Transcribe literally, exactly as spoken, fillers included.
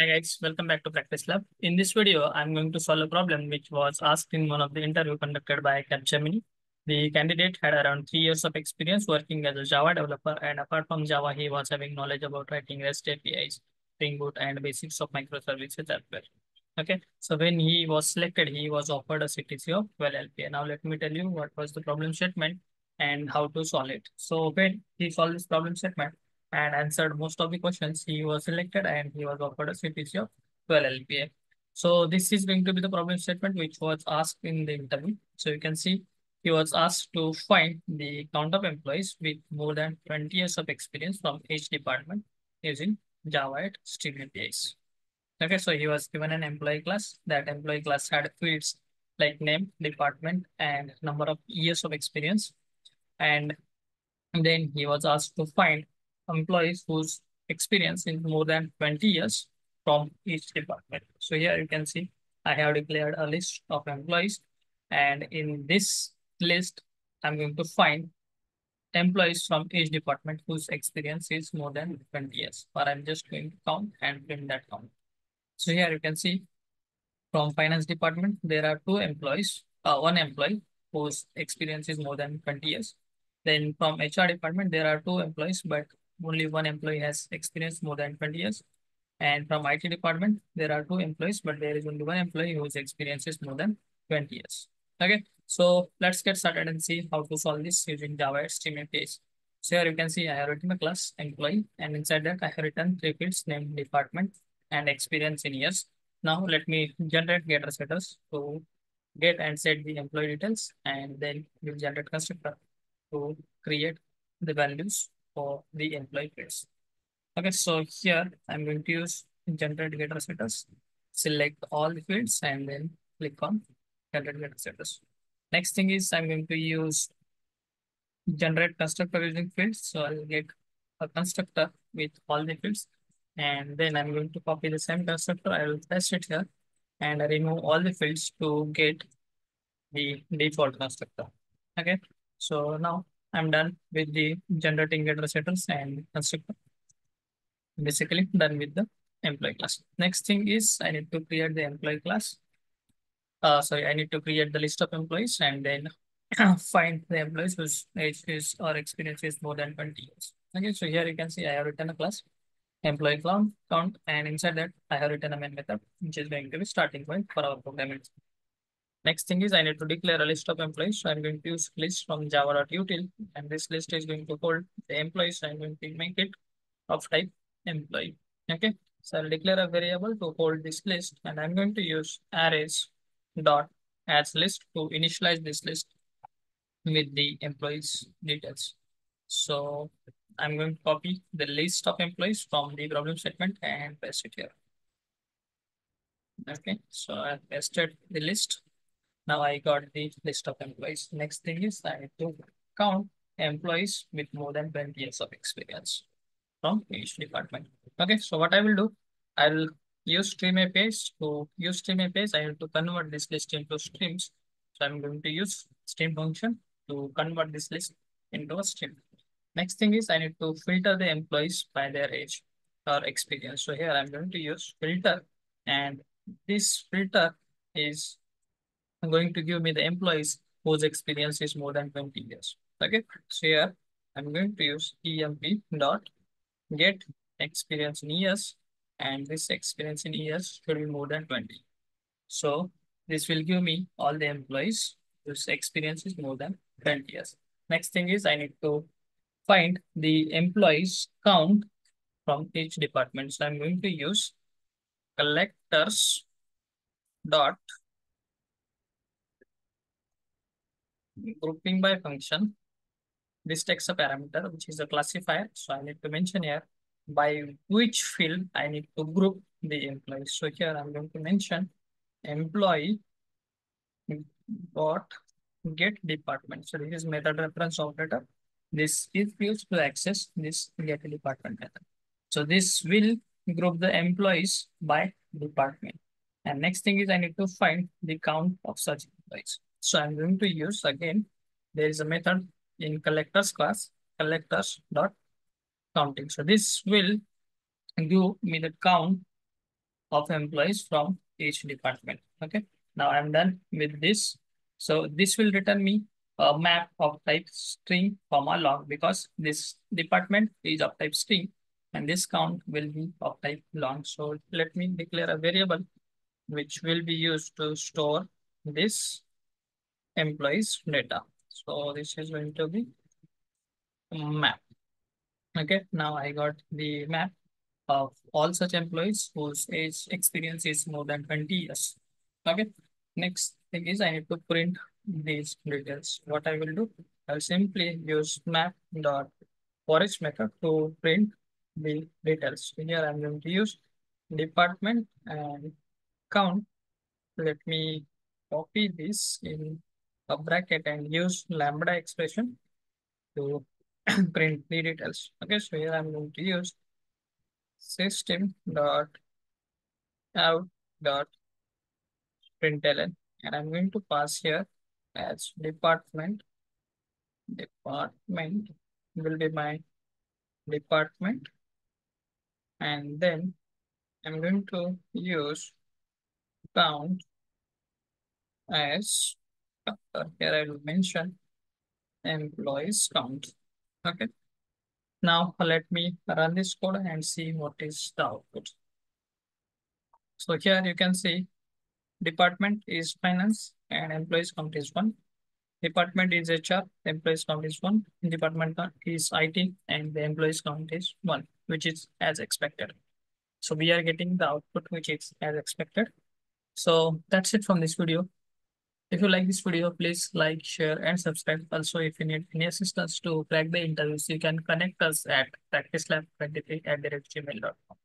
Hi guys, welcome back to Practice Lab. In this video, I'm going to solve a problem which was asked in one of the interview conducted by Capgemini. The candidate had around three years of experience working as a Java developer, and apart from Java, he was having knowledge about writing REST A P Is, Spring Boot, and basics of microservices as well. Okay, so when he was selected, he was offered a C T C of twelve L P A. Now let me tell you what was the problem statement and how to solve it. So when he solved this problem statement and answered most of the questions, he was selected and he was offered a C T C of twelve L P A. So this is going to be the problem statement which was asked in the interview. So you can see he was asked to find the count of employees with more than twenty years of experience from each department using Java Stream A P Is. Okay, so he was given an employee class. That employee class had fields like name, department, and number of years of experience. And then he was asked to find employees whose experience is more than twenty years from each department. So here you can see I have declared a list of employees, and in this list I'm going to find employees from each department whose experience is more than twenty years, or I'm just going to count and print that count. So here you can see from finance department there are two employees, uh, one employee whose experience is more than twenty years. Then from H R department there are two employees, but only one employee has experience more than twenty years. And from I T department, there are two employees, but there is only one employee whose experience is more than twenty years. Okay, so let's get started and see how to solve this using Java Stream A P Is. So here you can see I have written a class employee, and inside that I have written three fields: name, department, and experience in years. Now let me generate getter setters to get and set the employee details, and then we'll generate constructor to create the values for the employee fields. Okay, so here I'm going to use generate getter setters, select all the fields, and then click on generate getter setters. Next thing is I'm going to use generate constructor using fields. So I'll get a constructor with all the fields, and then I'm going to copy the same constructor. I will paste it here and I remove all the fields to get the default constructor. Okay, so now I'm done with the generating getter setters and constructor. Basically done with the employee class. Next thing is I need to create the employee class. Uh, sorry, I need to create the list of employees and then find the employees whose age is or experience is more than twenty years. Okay, so here you can see I have written a class employee count, and inside that I have written a main method which is going to be starting point for our programming. Next thing is I need to declare a list of employees. So I'm going to use list from java.util, and this list is going to hold the employees. I'm going to make it of type employee. Okay, so I'll declare a variable to hold this list, and I'm going to use arrays dot as list to initialize this list with the employees details. So I'm going to copy the list of employees from the problem statement and paste it here. Okay, so I pasted the list. Now I got the list of employees. Next thing is I need to count employees with more than twenty years of experience from each department. Okay, so what I will do, I will use Stream A P Is. To use Stream A P Is, I need to convert this list into streams. So I'm going to use stream function to convert this list into a stream. Next thing is I need to filter the employees by their age or experience. So here I'm going to use filter, and this filter is I'm going to give me the employees whose experience is more than twenty years. Okay, so here I'm going to use emp dot get experience in years, and this experience in years should be more than twenty. So this will give me all the employees whose experience is more than twenty years. Next thing is I need to find the employees count from each department. So I'm going to use collectors dot grouping by function. This takes a parameter which is a classifier, so I need to mention here by which field I need to group the employees. So here I'm going to mention employee dot get department. So this is method reference operator. This is used to access this get department method. So this will group the employees by department. And next thing is I need to find the count of such employees. So I'm going to use again, there is a method in collectors class, collectors dot counting. So this will give me the count of employees from each department. Okay, now I'm done with this. So this will return me a map of type string comma log, because this department is of type string and this count will be of type long. So let me declare a variable which will be used to store this employees data. So this is going to be map. Okay, now I got the map of all such employees whose age experience is more than twenty years. Okay, next thing is I need to print these details. What I will do, I'll simply use map.forEach method to print the details. Here I'm going to use department and count. Let me copy this in a bracket and use lambda expression to print the details. Okay, so here I'm going to use system dot out dot println, and I'm going to pass here as department. Department will be my department, and then I'm going to use count as uh, here I will mention employees count. Okay, now let me run this code and see what is the output. So here you can see department is finance and employees count is one. Department is H R, employees count is one. Department is I T and the employees count is one, which is as expected. So we are getting the output which is as expected. So that's it from this video. If you like this video, please like, share, and subscribe. Also, if you need any assistance to crack the interviews, you can connect us at practice lab twenty-three at gmail dot com.